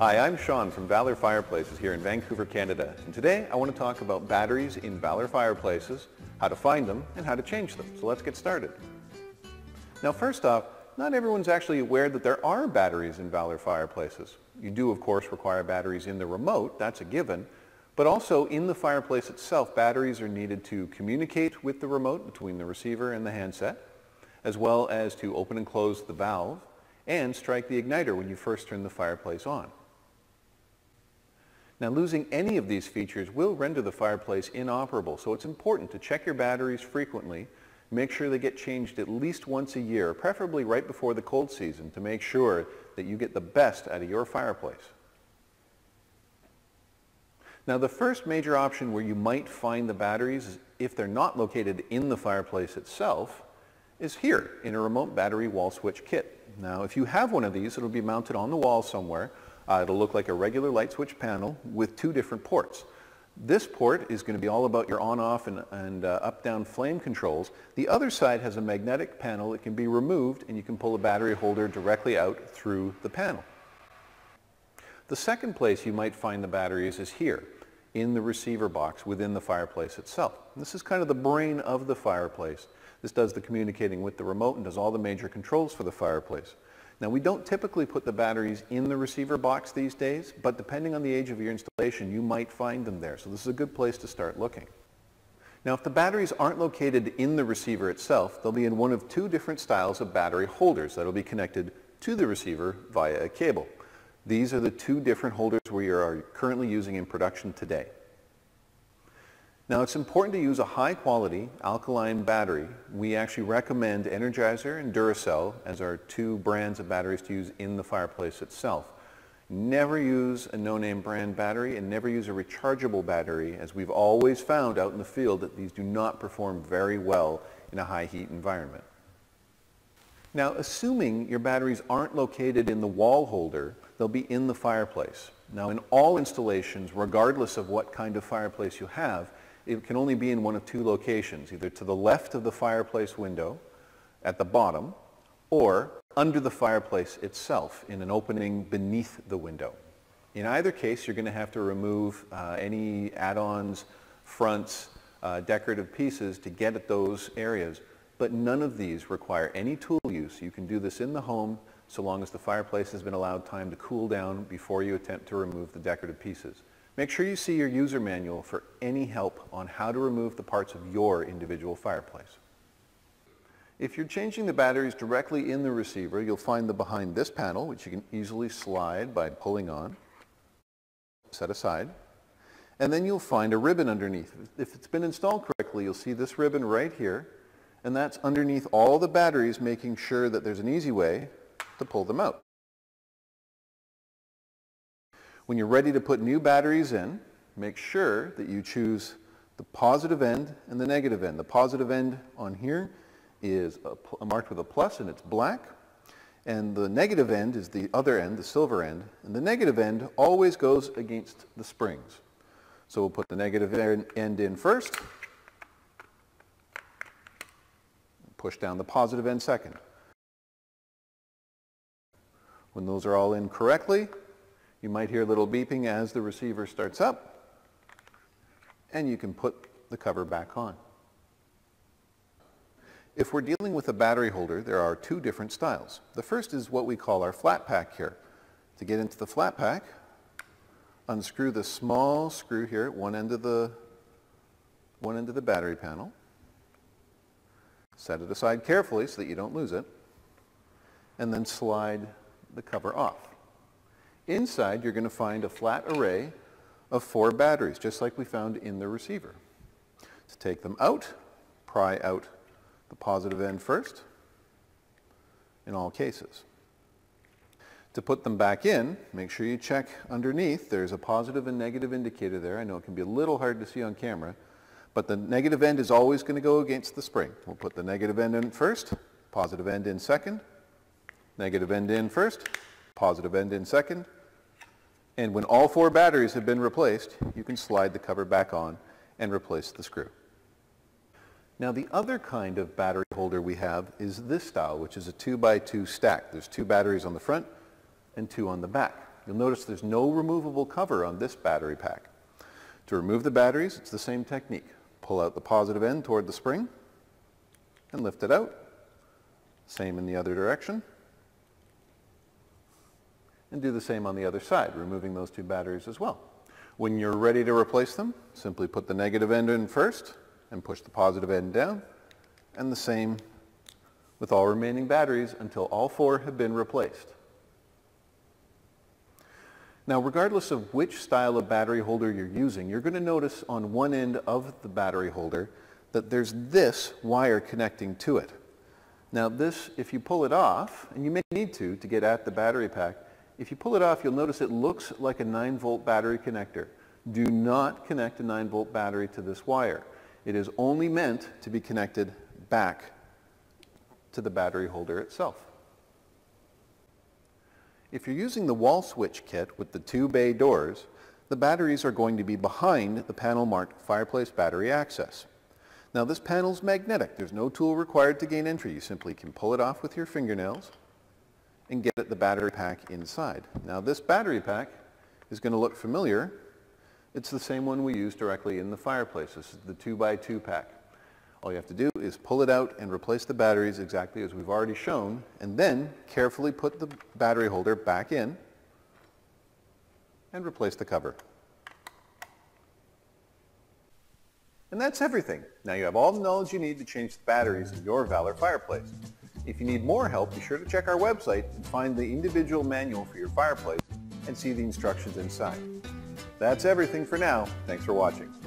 Hi, I'm Sean from Valor Fireplaces here in Vancouver, Canada, and today I want to talk about batteries in Valor Fireplaces, how to find them, and how to change them. So let's get started. Now first off, not everyone's actually aware that there are batteries in Valor Fireplaces. You do of course require batteries in the remote, that's a given, but also in the fireplace itself, batteries are needed to communicate with the remote between the receiver and the handset, as well as to open and close the valve, and strike the igniter when you first turn the fireplace on. Now, losing any of these features will render the fireplace inoperable, so it's important to check your batteries frequently. Make sure they get changed at least once a year, preferably right before the cold season, to make sure that you get the best out of your fireplace. Now, the first major option where you might find the batteries, if they're not located in the fireplace itself, is here in a remote battery wall switch kit. Now, if you have one of these, it'll be mounted on the wall somewhere. It'll look like a regular light switch panel with two different ports. This port is going to be all about your on-off and up-down flame controls. The other side has a magnetic panel that can be removed, and you can pull a battery holder directly out through the panel. The second place you might find the batteries is here, in the receiver box within the fireplace itself. And this is kind of the brain of the fireplace. This does the communicating with the remote and does all the major controls for the fireplace. Now, we don't typically put the batteries in the receiver box these days, but depending on the age of your installation, you might find them there. So this is a good place to start looking. Now, if the batteries aren't located in the receiver itself, they'll be in one of two different styles of battery holders that'll be connected to the receiver via a cable. These are the two different holders we are currently using in production today. Now, it's important to use a high-quality alkaline battery. We actually recommend Energizer and Duracell as our two brands of batteries to use in the fireplace itself. Never use a no-name brand battery and never use a rechargeable battery, as we've always found out in the field that these do not perform very well in a high-heat environment. Now, assuming your batteries aren't located in the wall holder, they'll be in the fireplace. Now, in all installations, regardless of what kind of fireplace you have, it can only be in one of two locations, either to the left of the fireplace window at the bottom or under the fireplace itself in an opening beneath the window. In either case, you're going to have to remove any add-ons, fronts, decorative pieces to get at those areas, but none of these require any tool use. You can do this in the home so long as the fireplace has been allowed time to cool down before you attempt to remove the decorative pieces. Make sure you see your user manual for any help on how to remove the parts of your individual fireplace. If you're changing the batteries directly in the receiver, you'll find them behind this panel, which you can easily slide by pulling on, set aside, and then you'll find a ribbon underneath. If it's been installed correctly, you'll see this ribbon right here, and that's underneath all the batteries, making sure that there's an easy way to pull them out. When you're ready to put new batteries in, make sure that you choose the positive end and the negative end. The positive end on here is marked with a plus and it's black, and the negative end is the other end, the silver end, and the negative end always goes against the springs. So we'll put the negative end in first, push down the positive end second. When those are all in correctly, you might hear a little beeping as the receiver starts up, and you can put the cover back on. If we're dealing with a battery holder, there are two different styles. The first is what we call our flat pack here. To get into the flat pack, unscrew the small screw here at one end of the battery panel. Set it aside carefully so that you don't lose it, and then slide the cover off. Inside, you're going to find a flat array of four batteries, just like we found in the receiver. To take them out, pry out the positive end first, in all cases. To put them back in, make sure you check underneath. There's a positive and negative indicator there. I know it can be a little hard to see on camera, but the negative end is always going to go against the spring. We'll put the negative end in first, positive end in second, negative end in first, positive end in second, and when all four batteries have been replaced, you can slide the cover back on and replace the screw. Now, the other kind of battery holder we have is this style, which is a 2x2 stack. There's two batteries on the front and two on the back. You'll notice there's no removable cover on this battery pack. To remove the batteries, it's the same technique. Pull out the positive end toward the spring and lift it out. Same in the other direction. And do the same on the other side, removing those two batteries as well. When you're ready to replace them, simply put the negative end in first and push the positive end down, and the same with all remaining batteries until all four have been replaced. Now, regardless of which style of battery holder you're using, you're going to notice on one end of the battery holder that there's this wire connecting to it. Now this, if you pull it off, and you may need to get at the battery pack, if you pull it off, you'll notice it looks like a 9-volt battery connector. Do not connect a 9-volt battery to this wire. It is only meant to be connected back to the battery holder itself. If you're using the wall switch kit with the 2 bay doors, the batteries are going to be behind the panel marked Fireplace Battery Access. Now this panel's magnetic. There's no tool required to gain entry. You simply can pull it off with your fingernails and get at the battery pack inside. Now this battery pack is going to look familiar. It's the same one we use directly in the fireplace. This is the 2x2 pack. All you have to do is pull it out and replace the batteries exactly as we've already shown, and then carefully put the battery holder back in and replace the cover. And that's everything. Now you have all the knowledge you need to change the batteries in your Valor fireplace. If you need more help, be sure to check our website and find the individual manual for your fireplace and see the instructions inside. That's everything for now. Thanks for watching.